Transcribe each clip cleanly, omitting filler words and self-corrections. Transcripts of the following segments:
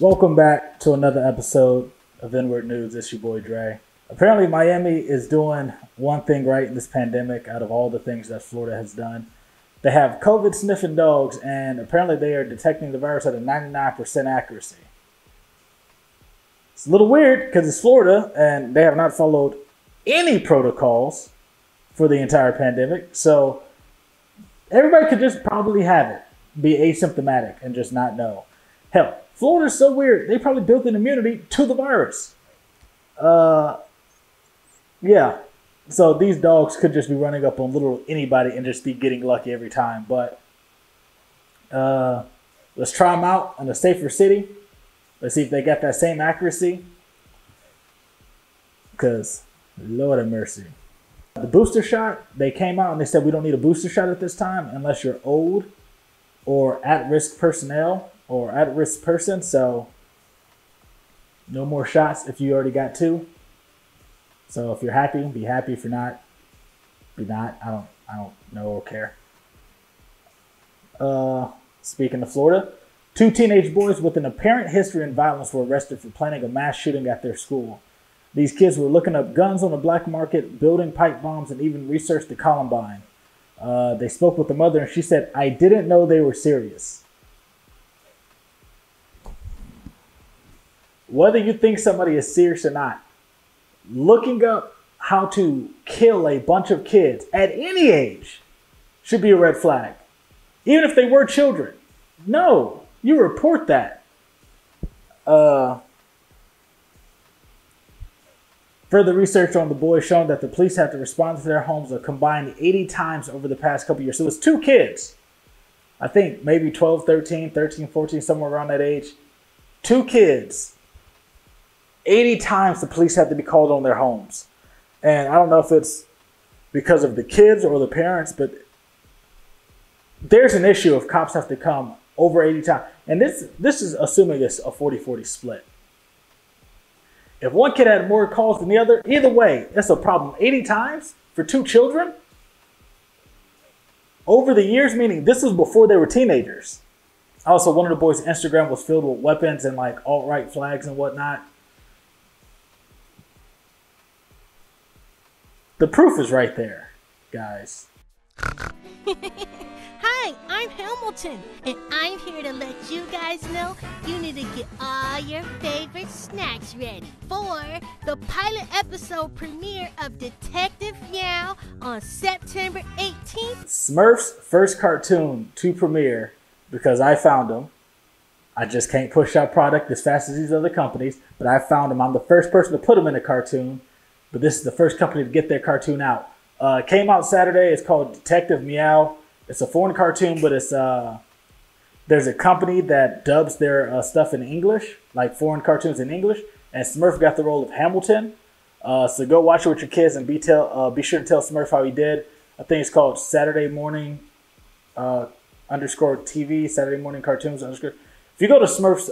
Welcome back to another episode of Inword News. It's your boy Dre. Apparently Miami is doing one thing right in this pandemic out of all the things that Florida has done. They have COVID sniffing dogs, and apparently they are detecting the virus at a 99% accuracy. It's a little weird because it's Florida and they have not followed any protocols for the entire pandemic. So everybody could just probably have it, be asymptomatic and just not know. Hell, Florida's so weird, they probably built an immunity to the virus. Yeah. So these dogs could just be running up on little anybody and just be getting lucky every time. But let's try them out in a safer city. Let's see if they got that same accuracy. Because, Lord have mercy. The booster shot, they came out and they said we don't need a booster shot at this time unless you're old or at-risk personnel. Or at-risk person, so no more shots if you already got two. So if you're happy, be happy. If you're not, be not. I don't know or care. Speaking of Florida, two teenage boys with an apparent history in violence were arrested for planning a mass shooting at their school. These kids were looking up guns on the black market, building pipe bombs, and even researched the Columbine. They spoke with the mother, and she said, "I didn't know they were serious." Whether you think somebody is serious or not, looking up how to kill a bunch of kids at any age should be a red flag. Even if they were children. No, you report that. Further research on the boys shown that the police have to respond to their homes a combined 80 times over the past couple years. So it's two kids. I think maybe 12, 13, 13, 14, somewhere around that age. Two kids. 80 times the police have to be called on their homes. And I don't know if it's because of the kids or the parents, but there's an issue if cops have to come over 80 times. And this is assuming it's a 40-40 split. If one kid had more calls than the other, either way, that's a problem. 80 times for two children? Over the years, meaning this was before they were teenagers. Also, one of the boys' Instagram was filled with weapons and like alt-right flags and whatnot. The proof is right there, guys. Hi, I'm Hamilton, and I'm here to let you guys know you need to get all your favorite snacks ready for the pilot episode premiere of Detective Meow on September 18th. Smurf's first cartoon to premiere, because I found them. I just can't push out product as fast as these other companies, but I found them. I'm the first person to put them in a cartoon. But this is the first company to get their cartoon out. Came out Saturday. It's called Detective Meow. It's a foreign cartoon, but it's there's a company that dubs their stuff in English, like foreign cartoons in English. And Smurf got the role of Hamilton. So go watch it with your kids and be sure to tell Smurf how he did. I think it's called Saturday Morning _TV, Saturday Morning Cartoons _. If you go to Smurf's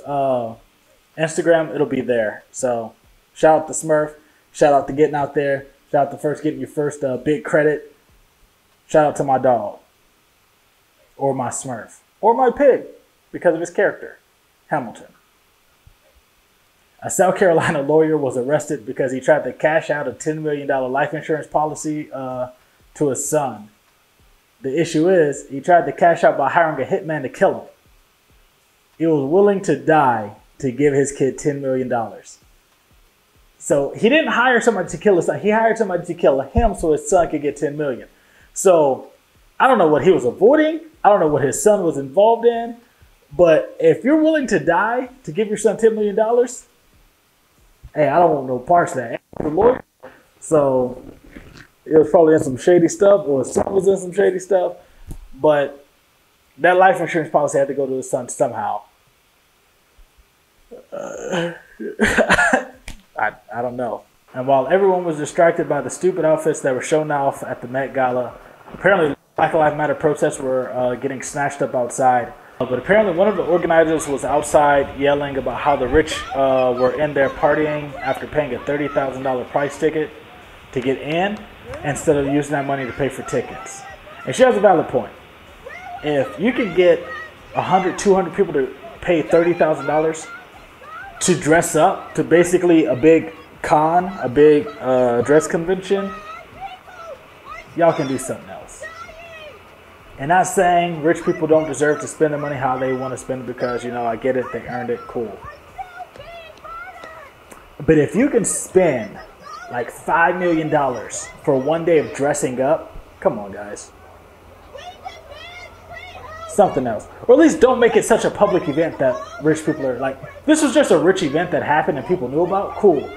Instagram, it'll be there. So shout out to Smurf. Shout out to getting out there. Shout out to getting your first big credit. Shout out to my dog. Or my Smurf. Or my pig. Because of his character. Hamilton. A South Carolina lawyer was arrested because he tried to cash out a $10 million life insurance policy to his son. The issue is, he tried to cash out by hiring a hitman to kill him. He was willing to die to give his kid $10 million. So he didn't hire somebody to kill his son. He hired somebody to kill him so his son could get $10 million. So I don't know what he was avoiding. I don't know what his son was involved in. But if you're willing to die to give your son $10 million, hey, I don't want no parts of that. So it was probably in some shady stuff, or his son was in some shady stuff. But that life insurance policy had to go to his son somehow. I don't know. And while everyone was distracted by the stupid outfits that were shown off at the Met Gala, apparently Black Lives Matter protests were getting snatched up outside. But apparently one of the organizers was outside yelling about how the rich were in there partying after paying a $30,000 price ticket to get in instead of using that money to pay for tickets. And she has a valid point. If you can get 100, 200 people to pay $30,000 to dress up to basically a big con, a big dress convention, y'all can do something else. And not saying rich people don't deserve to spend the money how they want to spend it, because, you know, I get it, they earned it, cool. But if you can spend like $5 million for one day of dressing up, come on, guys. Something else. Or at least don't make it such a public event that rich people are like, this was just a rich event that happened and people knew about, cool.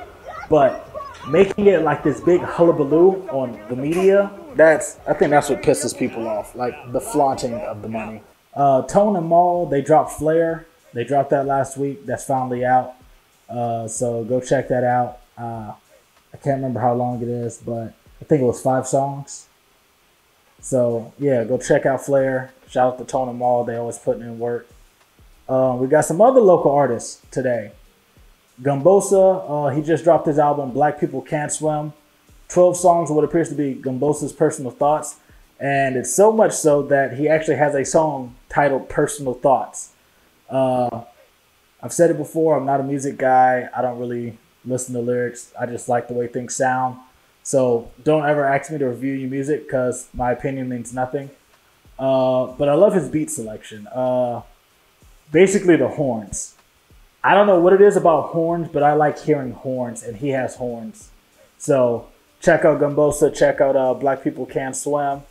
But making it like this big hullabaloo on the media, I think that's what pisses people off, like the flaunting of the money. Tonemaul, they dropped Flair. They dropped that last week. That's finally out. So go check that out. I can't remember how long it is, but I think it was 5 songs. So yeah, go check out Flair. Shout out to Tonemaul. They always putting in work. We got some other local artists today. Gumbosa, he just dropped his album, Black People Can't Swim. 12 songs of what appears to be Gumbosa's personal thoughts. And it's so much so that he actually has a song titled Personal Thoughts. I've said it before, I'm not a music guy. I don't really listen to lyrics. I just like the way things sound. So don't ever ask me to review your music, because my opinion means nothing. But I love his beat selection. Basically the horns. I don't know what it is about horns, but I like hearing horns, and he has horns. So check out Gumbosa, check out Black People Can Swim.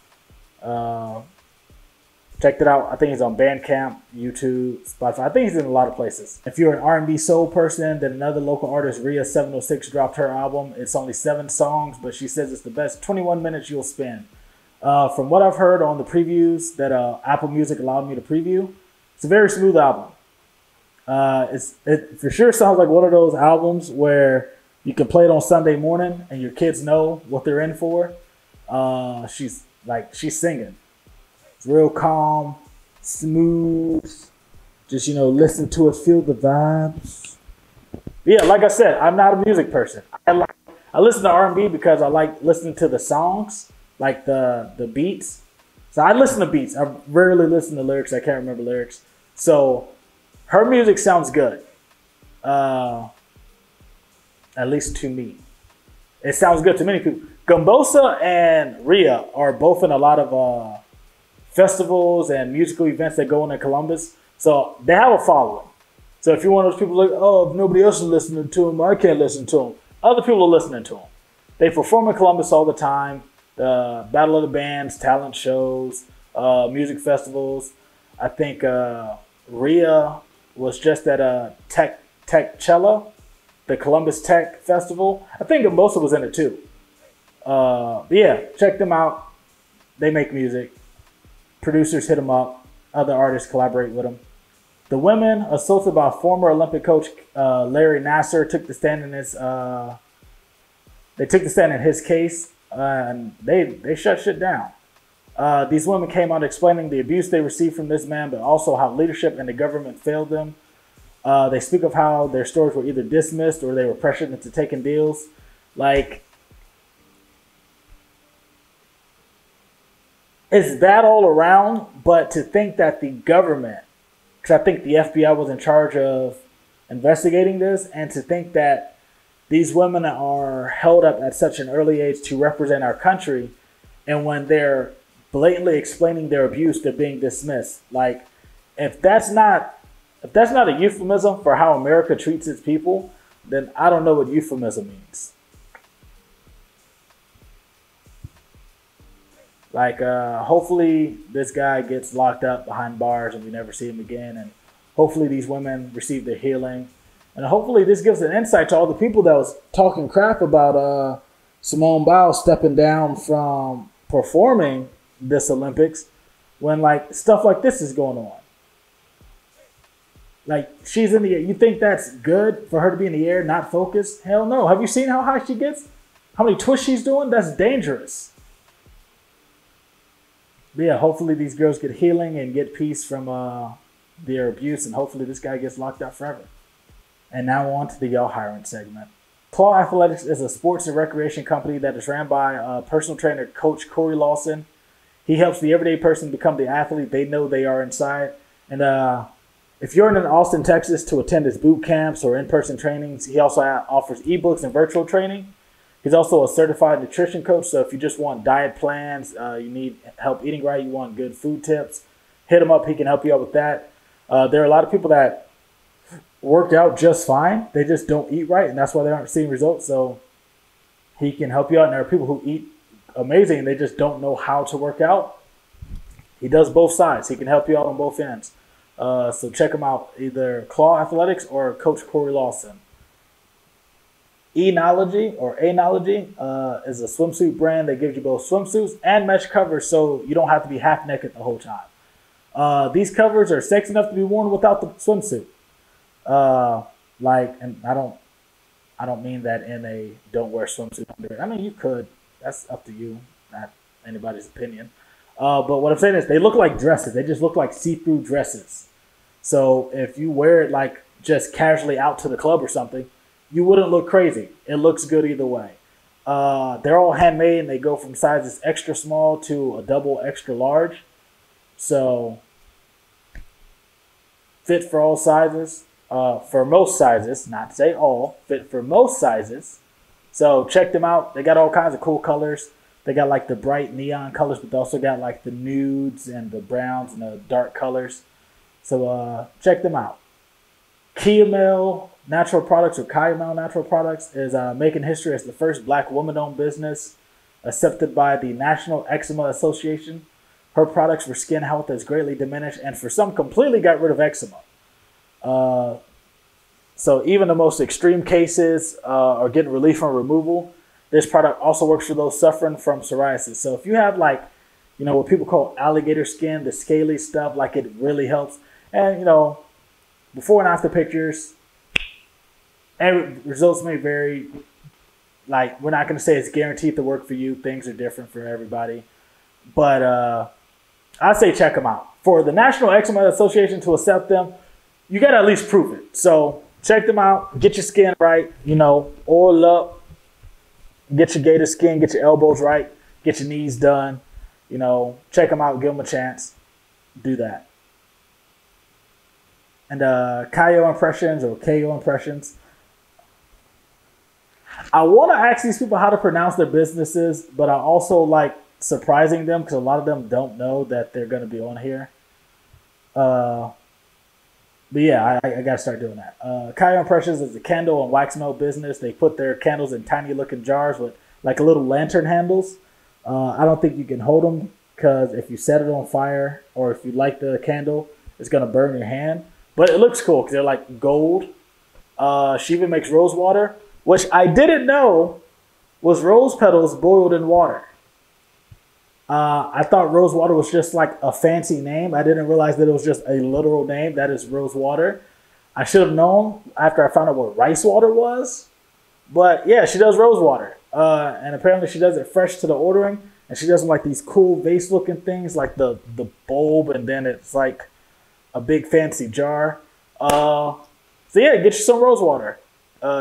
Check it out. I think he's on Bandcamp, YouTube, Spotify. I think he's in a lot of places. If you're an R&B soul person, then another local artist, Ria 706, dropped her album. It's only 7 songs, but she says it's the best 21 minutes you'll spend. From what I've heard on the previews that Apple Music allowed me to preview, it's a very smooth album. It for sure sounds like one of those albums where you can play it on Sunday morning and your kids know what they're in for. She's singing. It's real calm, smooth, just, you know, listen to it, feel the vibes. Yeah, like I said, I'm not a music person. I listen to R&B because I like listening to the songs, like the beats. So I listen to beats. I rarely listen to lyrics. I can't remember lyrics. So her music sounds good, at least to me. It sounds good to many people. Gumbosa and Ria are both in a lot of festivals and musical events that go on in Columbus. So they have a following. So if you're one of those people like, oh, if nobody else is listening to them, I can't listen to them. Other people are listening to them. They perform in Columbus all the time. Battle of the Bands, talent shows, music festivals. I think Ria was just at a Tech Chella, the Columbus Tech Festival. I think Gumbosa was in it too. But yeah, check them out. They make music. Producers hit them up. Other artists collaborate with them. The women, assaulted by former Olympic coach Larry Nasser, took the stand in his case, and they shut shit down. These women came out explaining the abuse they received from this man, but also how leadership and the government failed them. They speak of how their stories were either dismissed or they were pressured into taking deals. Like, it's bad all around, but to think that the government, because I think the FBI was in charge of investigating this, and to think that these women are held up at such an early age to represent our country, and when they're blatantly explaining their abuse, they're being dismissed. Like, if that's not a euphemism for how America treats its people, then I don't know what euphemism means. Like, hopefully this guy gets locked up behind bars and we never see him again, and hopefully these women receive their healing, and hopefully this gives an insight to all the people that was talking crap about Simone Biles stepping down from performing this Olympics, when like stuff like this is going on. Like, she's in the air. You think that's good for her to be in the air, not focused? Hell no. Have you seen how high she gets? How many twists she's doing? That's dangerous. But yeah, hopefully these girls get healing and get peace from their abuse, and hopefully this guy gets locked up forever. And now on to the y'all hiring segment. Claw Athletics is a sports and recreation company that is ran by personal trainer Coach Corey Lawson. He helps the everyday person become the athlete they know they are inside. And If you're in Austin, Texas, to attend his boot camps or in-person trainings, he also offers ebooks and virtual training. He's also a certified nutrition coach, so if you just want diet plans, you need help eating right, you want good food tips, hit him up. He can help you out with that. There are a lot of people that work out just fine. They just don't eat right, and that's why they aren't seeing results. So he can help you out. And there are people who eat amazing, and they just don't know how to work out. He does both sides. He can help you out on both ends. So check him out, either Claw Athletics or Coach Corey Lawson. Enology is a swimsuit brand that gives you both swimsuits and mesh covers, so you don't have to be half naked the whole time. These covers are sexy enough to be worn without the swimsuit. And I don't mean that in a don't wear swimsuit under it. I mean, you could. That's up to you, not anybody's opinion. But what I'm saying is they look like dresses. They just look like see-through dresses. So if you wear it like just casually out to the club or something, you wouldn't look crazy. It looks good either way. They're all handmade, and they go from sizes extra small to a double extra large. So fit for all sizes, for most sizes, not to say all, fit for most sizes. So check them out. They got all kinds of cool colors. They got like the bright neon colors, but they also got like the nudes and the browns and the dark colors. So check them out. Kiamel Natural Products, or Kiamel Natural Products, is making history as the first black woman-owned business accepted by the National Eczema Association. Her products for skin health is greatly diminished, and for some completely got rid of eczema. So even the most extreme cases are getting relief from removal. This product also works for those suffering from psoriasis. So if you have what people call alligator skin, the scaly stuff, it really helps. And, before and after pictures, and results may vary. We're not going to say it's guaranteed to work for you. Things are different for everybody. But I say check them out. For the National Eczema Association to accept them, you got to at least prove it. So check them out. Get your skin right, oil up. Get your gator skin, get your elbows right, get your knees done, check them out, give them a chance, do that. And Kayo Impressions. I want to ask these people how to pronounce their businesses, but I also like surprising them because a lot of them don't know that they're going to be on here. But yeah, I got to start doing that. Kayo Impressions is a candle and wax melt business. They put their candles in tiny looking jars with little lantern handles. I don't think you can hold them because if you set it on fire or if you light the candle, it's going to burn your hand. But it looks cool because they're gold. She even makes rose water, which I didn't know was rose petals boiled in water. I thought rose water was just a fancy name. I didn't realize that it was just a literal name. That is rose water. I should have known after I found out what rice water was. But yeah, she does rose water. And apparently she does it fresh to the ordering. And she does them these cool vase looking things the bulb. And then it's a big fancy jar. So yeah, get you some rose water.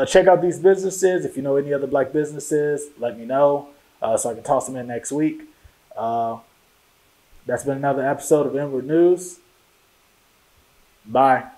Check out these businesses. If you know any other black businesses, let me know so I can toss them in next week. That's been another episode of Inward News. Bye.